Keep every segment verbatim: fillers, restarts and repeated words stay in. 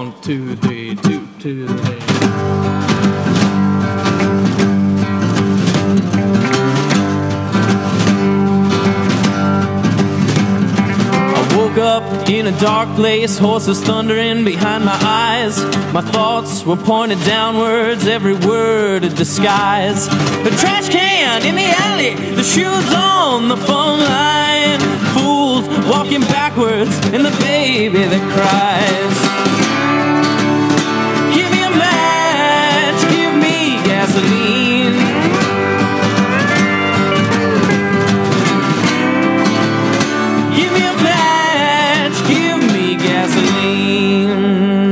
One, two, three, two, two, three. Up in a dark place, horses thundering behind my eyes. My thoughts were pointed downwards, every word a disguise. The trash can in the alley, the shoes on the phone line, fools walking backwards, and the baby that cries. Give me a match, give me gasoline. Give me a match, give me gasoline.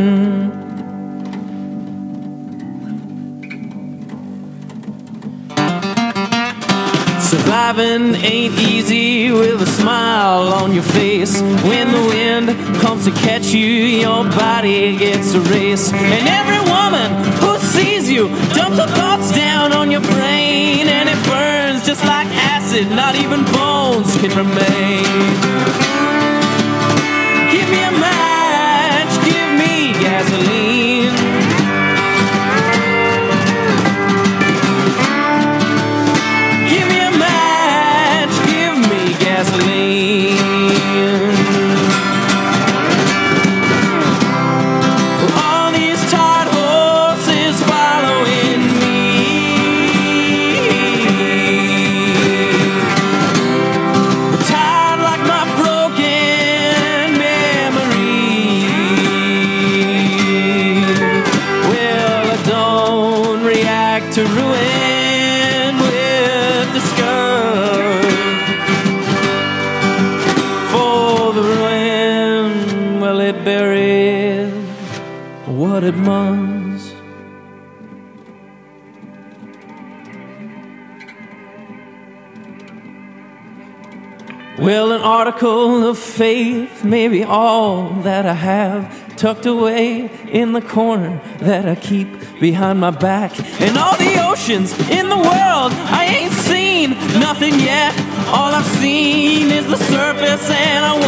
Surviving ain't easy with a smile on your face. When the wind comes to catch you, your body gets erased. And every woman who sees you dumps her thoughts down on your brain, and it burns just like acid, not even bones can remain. Give me a match, give me gasoline. Give me a match, give me gasoline. All these tired horses following me, I'm tired like my broken to ruin with disgust. For the ruin, well, it buried what it must. Well, an article of faith may be all that I have, tucked away in the corner that I keep behind my back. And all the oceans in the world, I ain't seen nothing yet. All I've seen is the surface, and I